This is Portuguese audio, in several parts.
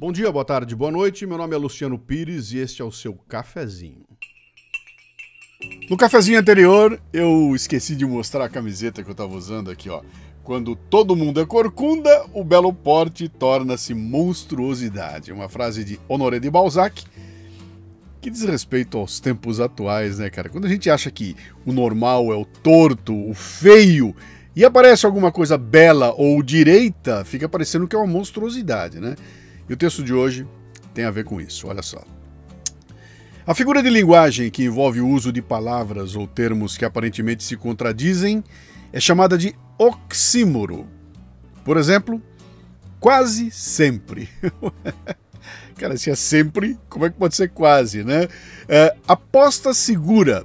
Bom dia, boa tarde, boa noite. Meu nome é Luciano Pires e este é o seu Cafezinho. No cafezinho anterior, eu esqueci de mostrar a camiseta que eu estava usando aqui, ó. Quando todo mundo é corcunda, o belo porte torna-se monstruosidade. Uma frase de Honoré de Balzac, que diz respeito aos tempos atuais, né, cara? Quando a gente acha que o normal é o torto, o feio, e aparece alguma coisa bela ou direita, fica parecendo que é uma monstruosidade, né? E o texto de hoje tem a ver com isso, olha só. A figura de linguagem que envolve o uso de palavras ou termos que aparentemente se contradizem é chamada de oxímoro. Por exemplo, quase sempre. Cara, se é sempre, como é que pode ser quase, né? É, aposta segura.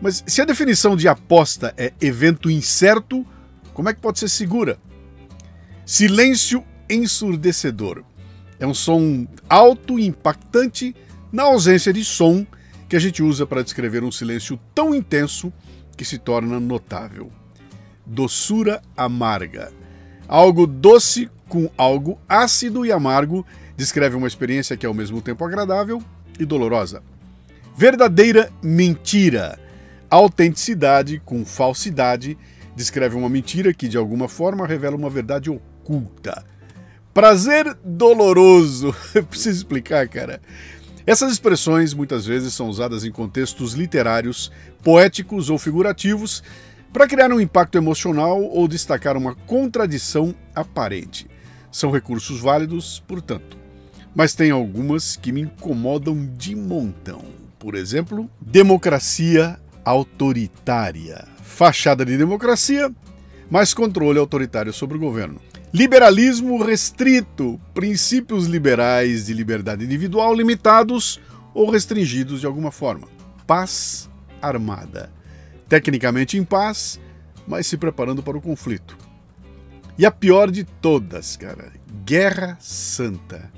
Mas se a definição de aposta é evento incerto, como é que pode ser segura? Silêncio ensurdecedor. É um som alto e impactante na ausência de som que a gente usa para descrever um silêncio tão intenso que se torna notável. Doçura amarga. Algo doce com algo ácido e amargo descreve uma experiência que é ao mesmo tempo agradável e dolorosa. Verdadeira mentira. Autenticidade com falsidade descreve uma mentira que de alguma forma revela uma verdade oculta. Prazer doloroso. Eu preciso explicar, cara. Essas expressões muitas vezes são usadas em contextos literários, poéticos ou figurativos para criar um impacto emocional ou destacar uma contradição aparente. São recursos válidos, portanto, mas tem algumas que me incomodam de montão. Por exemplo, democracia autoritária. Fachada de democracia, mas controle autoritário sobre o governo. Liberalismo restrito, princípios liberais de liberdade individual limitados ou restringidos de alguma forma. Paz armada, tecnicamente em paz, mas se preparando para o conflito. E a pior de todas, cara, guerra santa.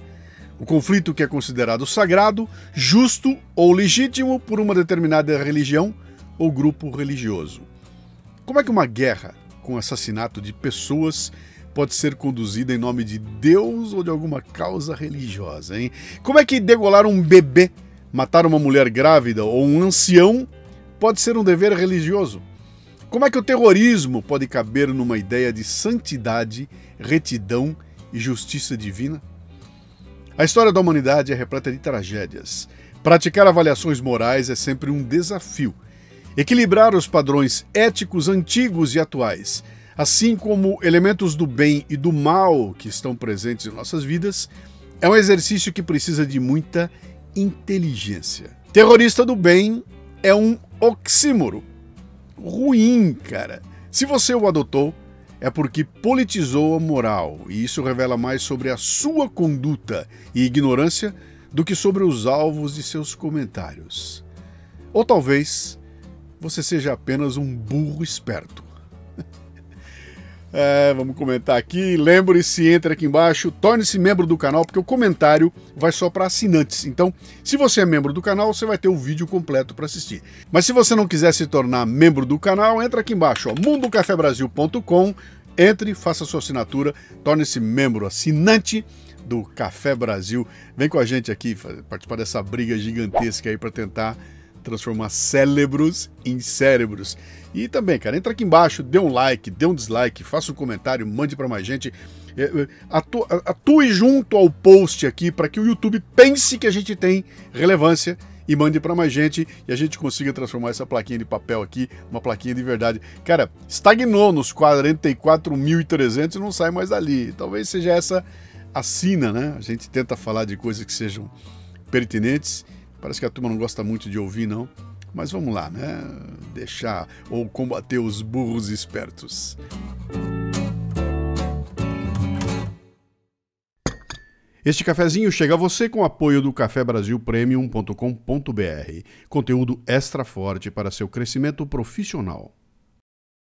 O conflito que é considerado sagrado, justo ou legítimo por uma determinada religião ou grupo religioso. Como é que uma guerra com assassinato de pessoas pode ser conduzida em nome de Deus ou de alguma causa religiosa, hein? Como é que degolar um bebê, matar uma mulher grávida ou um ancião pode ser um dever religioso? Como é que o terrorismo pode caber numa ideia de santidade, retidão e justiça divina? A história da humanidade é repleta de tragédias. Praticar avaliações morais é sempre um desafio. Equilibrar os padrões éticos antigos e atuais, assim como elementos do bem e do mal que estão presentes em nossas vidas, é um exercício que precisa de muita inteligência. Terrorista do bem é um oxímoro. Ruim, cara. Se você o adotou, é porque politizou a moral, e isso revela mais sobre a sua conduta e ignorância do que sobre os alvos de seus comentários. Ou talvez você seja apenas um burro esperto. É, vamos comentar aqui, lembre-se, entra aqui embaixo, torne-se membro do canal, porque o comentário vai só para assinantes. Então, se você é membro do canal, você vai ter o vídeo completo para assistir. Mas se você não quiser se tornar membro do canal, entra aqui embaixo, ó, mundocafebrasil.com, entre, faça sua assinatura, torne-se membro, assinante do Café Brasil. Vem com a gente aqui, participar dessa briga gigantesca aí para tentar transformar cérebros em cérebros. E também, cara, entra aqui embaixo, dê um like, dê um dislike, faça um comentário, mande para mais gente. Atue junto ao post aqui para que o YouTube pense que a gente tem relevância e mande para mais gente e a gente consiga transformar essa plaquinha de papel aqui numa plaquinha de verdade. Cara, estagnou nos 44.300 e não sai mais dali. Talvez seja essa a sina, né? A gente tenta falar de coisas que sejam pertinentes. Parece que a turma não gosta muito de ouvir, não. Mas vamos lá, né? Deixar ou combater os burros espertos. Este cafezinho chega a você com o apoio do Café Brasil Premium.com.br. Conteúdo extra forte para seu crescimento profissional.